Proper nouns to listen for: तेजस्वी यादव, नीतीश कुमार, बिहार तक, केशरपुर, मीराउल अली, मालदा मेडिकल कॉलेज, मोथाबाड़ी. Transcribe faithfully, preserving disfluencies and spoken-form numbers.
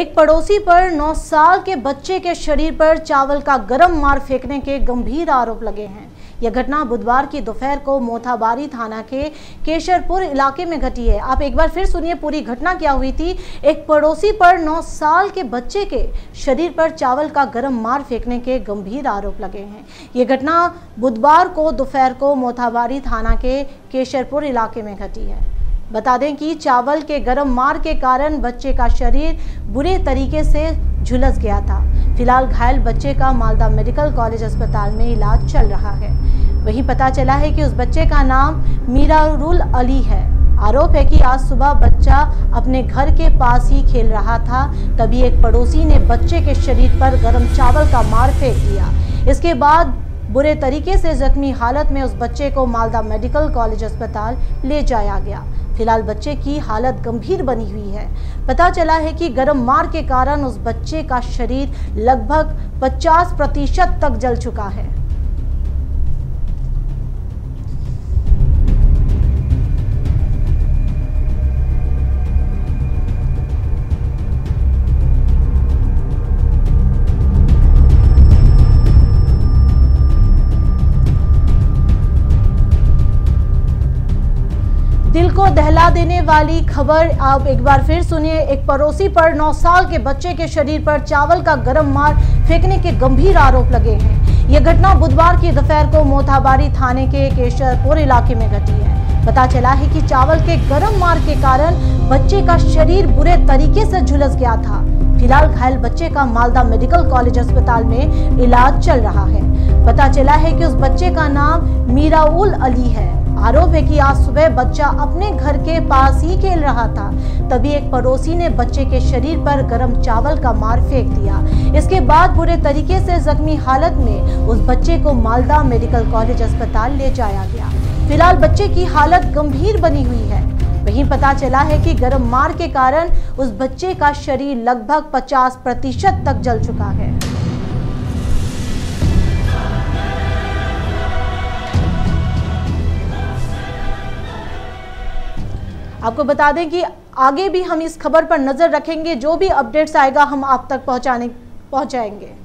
एक पड़ोसी पर नौ साल के बच्चे के शरीर पर चावल का गरम मार फेंकने के गंभीर आरोप लगे हैं। यह घटना बुधवार की दोपहर को मोथाबाड़ी थाना के केशरपुर इलाके में घटी है। आप एक बार फिर सुनिए पूरी घटना क्या हुई थी। एक पड़ोसी पर नौ साल के बच्चे के शरीर पर चावल का गरम मार फेंकने के गंभीर आरोप लगे हैं। यह घटना बुधवार को दोपहर को मोथाबाड़ी थाना के केशरपुर इलाके में घटी है। बता दें कि चावल के गरम मार के कारण बच्चे का शरीर बुरे तरीके से झुलस गया था। फिलहाल घायल बच्चे का मालदा मेडिकल कॉलेज अस्पताल में इलाज चल रहा है। वहीं पता चला है कि उस बच्चे का नाम मीराउल अली है। आरोप है कि आज सुबह बच्चा अपने घर के पास ही खेल रहा था, तभी एक पड़ोसी ने बच्चे के शरीर पर गर्म चावल का मार फेंक दिया। इसके बाद बुरे तरीके से जख्मी हालत में उस बच्चे को मालदा मेडिकल कॉलेज अस्पताल ले जाया गया। फिलहाल बच्चे की हालत गंभीर बनी हुई है। पता चला है कि गरम मार के कारण उस बच्चे का शरीर लगभग पचास प्रतिशत तक जल चुका है। दिल को दहला देने वाली खबर आप एक बार फिर सुनिए। एक पड़ोसी पर नौ साल के बच्चे के शरीर पर चावल का गरम मार फेंकने के गंभीर आरोप लगे हैं। यह घटना बुधवार की दोपहर को मोथाबाड़ी थाने के केशरपुर इलाके में घटी है। पता चला है कि चावल के गरम मार के कारण बच्चे का शरीर बुरे तरीके से झुलस गया था। फिलहाल घायल बच्चे का मालदा मेडिकल कॉलेज अस्पताल में इलाज चल रहा है। पता चला है कि उस बच्चे का नाम मीराउल अली है। आरोप है कि आज सुबह बच्चा अपने घर के पास ही खेल रहा था, तभी एक पड़ोसी ने बच्चे के शरीर पर गरम चावल का मार फेंक दिया। इसके बाद बुरे तरीके से जख्मी हालत में उस बच्चे को मालदा मेडिकल कॉलेज अस्पताल ले जाया गया। फिलहाल बच्चे की हालत गंभीर बनी हुई है। वहीं पता चला है कि गरम मार के कारण उस बच्चे का शरीर लगभग पचास प्रतिशत तक जल चुका है। आपको बता दें कि आगे भी हम इस खबर पर नज़र रखेंगे। जो भी अपडेट्स आएगा हम आप तक पहुंचाने पहुंचाएंगे।